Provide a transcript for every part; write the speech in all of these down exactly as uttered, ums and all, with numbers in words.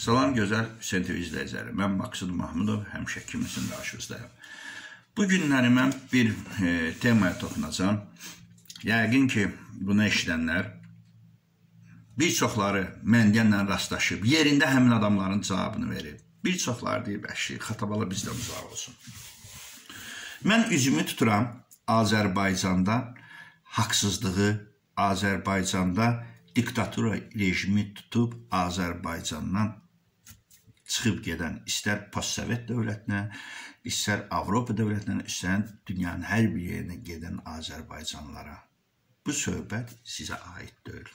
Salam gözəl Hüseyin T V izləyiciləri. Mən Maqsud Mahmudov, həmişə kiminsin qarşınızdayam. Bu günləri mən bir e, temaya toxunacam. Yəqin ki, bunu eşidənlər bir çoxları məndənlə rastlaşıb, yerində həmin adamların cavabını verib. Bir çoxları deyib, əşi, xatabala bizdən uzaq olsun. Mən üzümü tuturam Azərbaycanda haqsızlığı, Azərbaycanda diktatura rejimi tutub Azərbaycandan çıxıb gedən, istər postsovet dövlətinə, istər Avropa dövlətinə, istər dünyanın hər bir yerinə gedən Azərbaycanlara. Bu söhbət sizə aid deyil,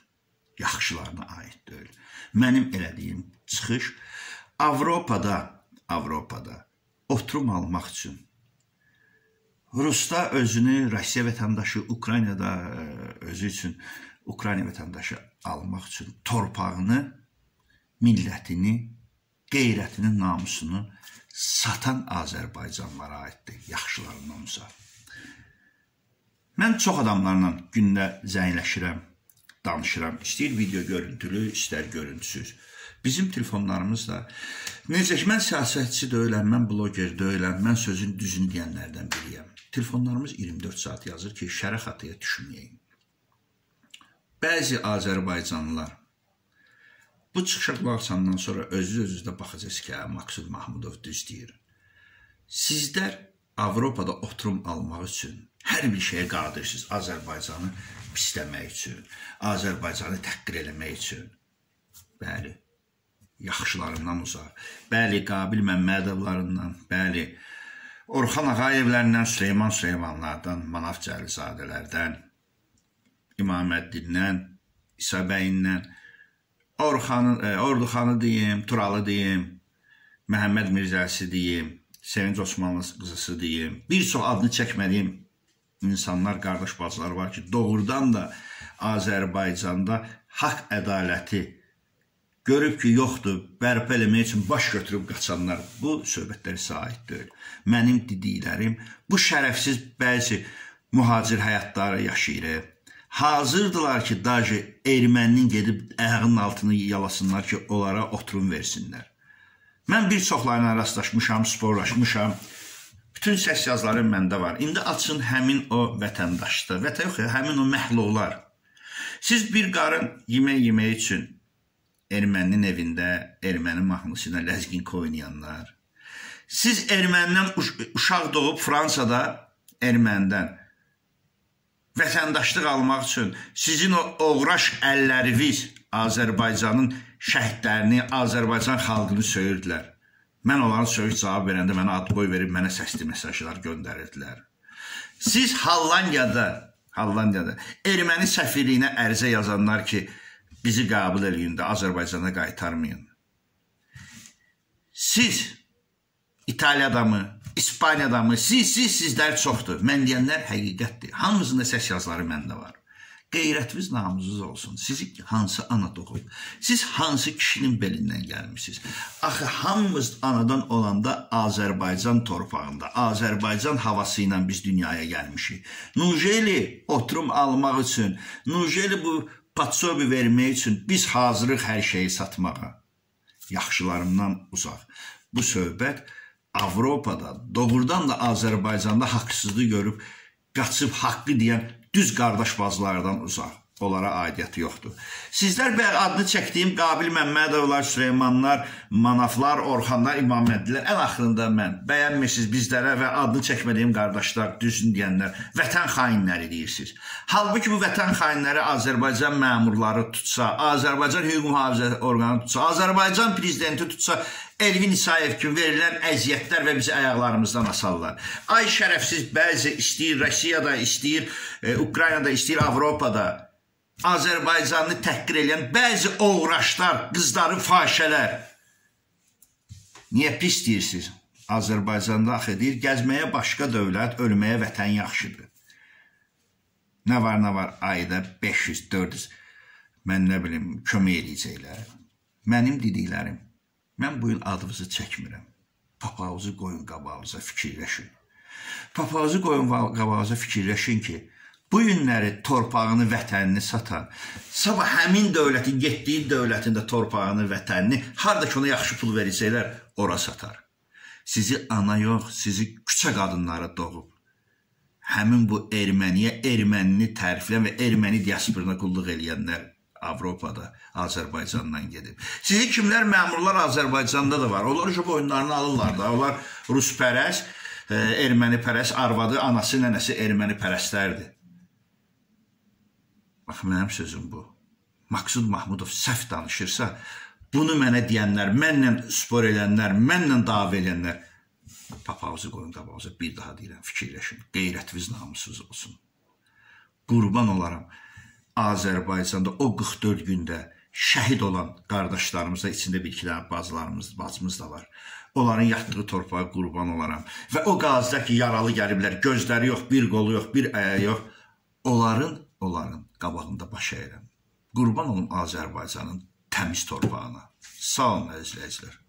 yaxşılarına aid deyil. Mənim elədiyim çıxış Avropada, Avropada oturum almaq üçün Rusda özünü, Rusiya vətəndaşı, Ukraynada özü üçün, Ukrayna vətəndaşı almaq üçün torpağını, millətini, qeyrətini, namusunu satan Azərbaycanlara aiddir, yaxşıların namusa. Mən çox adamlarla gündə zəngləşirəm, danışıram. İstəyir video görüntülü, istər görüntüsüz. Bizim telefonlarımız da, necə ki, mən siyasətçi deyiləm, mən bloger deyiləm, mən sözün düzünü deyənlərdən biriyəm. Telefonlarımız iyirmi dörd saat yazır ki, şərə xataya düşməyəyim. Bəzi Azərbaycanlılar bu çıxışa baxsandan sonra özünüz-özünüzdə baxacaqsınız ki, Maqsud Mahmudov düz deyir. Sizlər Avropada oturum almaq üçün hər bir şeyə qadirsiz. Azərbaycanı pisləmək üçün, Azərbaycanı təhqir eləmək üçün. Bəli, yaxşılarından uzaq. Bəli, Qabil Məmmədovlarından, bəli, Orxan Ağayevlərindən, Süleyman Süleymanlardan, Manaf Cəlizadələrdən, İmam Əddindən, İsa Bəyindən, Orduxanı deyim, Turalı deyim, Məhəmməd Mirzəsi deyim, Sevinç Osmanlı qızısı deyim. Bir çox adını çəkmədiyim insanlar, qardaş bacıları var ki, doğrudan da Azərbaycanda haqq ədaləti görüb ki, yoxdur, bərpa eləmək üçün baş götürüb qaçanlar. Bu söhbətləri sahib deyil. Mənim dediklərim, bu şərəfsiz bəzi mühacir həyatları yaşayır. Hazırdılar ki, daşı erməninin gedib ayağının altını yalasınlar ki, onlara oturum versinlər. Mən bir çoxlarına rastlaşmışam, sporlaşmışam. Bütün səs yazlarım məndə var. İndi açın həmin o vətəndaşdır. Vətə yox ya, həmin o məhlullar. Siz bir qarın yemək yemək üçün erməninin evində, erməni mahnısıyla ləzginki oynayanlar. Siz ermənindən uş uşaq doğub Fransada ermənidən. Vətəndaşlıq almaq üçün sizin o oğraş əlləriniz Azərbaycanın şəhidlərini, Azərbaycan xalqını söyürdülər. Mən onların söyüş cavab verəndə mənə ad boy verib, mənə səsli mesajlar göndərirdilər. Siz Hollandiyada, Hollandiyada erməni səfirliyinə ərizə yazanlar ki, bizi qəbul eləyin də Azərbaycana qaytarmayın. Siz İtaliyada mı? İspaniyada mı? Siz, siz, sizlər çoxdur. Mən deyənlər həqiqətdir. Hamısında səs yazları məndə var. Qeyrətiniz, namusunuz olsun. Sizi hansı ana doğub? Siz hansı kişinin belindən gəlmişsiniz? Axı, hamımız anadan olanda Azərbaycan torpağında, Azərbaycan havası ilə biz dünyaya gəlmişik. Nujeli oturum almaq üçün, Nujeli bu patsobi vermək üçün biz hazırıq hər şeyi satmağa. Yaxşılarımdan uzaq. Bu söhbət Avropada, doğrudan da Azərbaycanda haqsızlığı görüb, qaçıb haqqı deyən düz qardaş bazılardan uzaq. Onlara aidiyyəti yoxdur. Sizlər bəyə adını çəkdiyim Qabil Məmmədovlar, Süleymanlar, Manaflar, Orxanlar, İmam Əddinlər, ən axırında mən bəyənmirsiniz bizlərə və adını çəkmədiyim qardaşlar, düzün deyənlər, vətən xainləri deyirsiniz. Halbuki bu vətən xainləri Azərbaycan məmurları tutsa, Azərbaycan hüquq mühafizə orqanı tutsa, Azərbaycan prezidenti tutsa, Elvin İsayev kimi verilən əziyyətlər və bizi ayaqlarımızdan asarlar. Ay şərəfsiz bəzi istəyir, Rusiyada istəyir, e, Ukraynada istəyir, Avropada. Azərbaycanı təhqir edən bəzi oğraşlar, qızları, fahişələr. Niyə pis deyirsiniz? Azərbaycanda axı deyir, gəzməyə başqa dövlət, ölməyə vətən yaxşıdır. Nə var, nə var, ayda beş yüz, dörd yüz, mən nə bilim, kömək edəcəklər. Mənim dediklərim. Mən bu il adınızı çəkmirəm. Papağınızı qoyun qabağınıza, fikirləşin. Papağınızı qoyun qabağınıza, fikirləşin ki, bu günləri torpağını, vətənini satan, sabah həmin dövlətin, getdiyi dövlətin də torpağını, vətənini, harada ki ona yaxşı pul verilsələr, ora satar. Sizi ana yox, sizi küçə qadınları doğub, həmin bu erməniyə, ermənini tərifləyən və erməni diasporuna qulluq eləyənlər Avropada, Azərbaycandan gedib. Sizi kimlər, məmurlar Azərbaycanda da var. Onlar şu boyunlarını alırlar da. Onlar ruspərəs, erməni pərəs, arvadı, anası, nənəsi erməni pərəslərdir. Baxın, mənim sözüm bu. Maqsud Mahmudov səhv danışırsa, bunu mənə deyənlər, mənlə spor elənlər, mənlə dava elənlər, papağızı qoyun qabağıza, bir daha deyirəm, fikirləşin, qeyrətiniz namussuz olsun. Qurban olaram, Azərbaycanda o qırx dörd gündə şəhid olan qardaşlarımızda, içində bir-ikilər bazılarımız, bazımız da var. Onların yatdığı torpağa qurban olaram. Və o qazidəki yaralı gəliblər, gözləri yox, bir qolu yox, bir əyə yox. Onların, onların qabağında baş əyirəm. Qurban olun Azərbaycanın təmiz torpağına. Sağ olun, əzizləyicilər.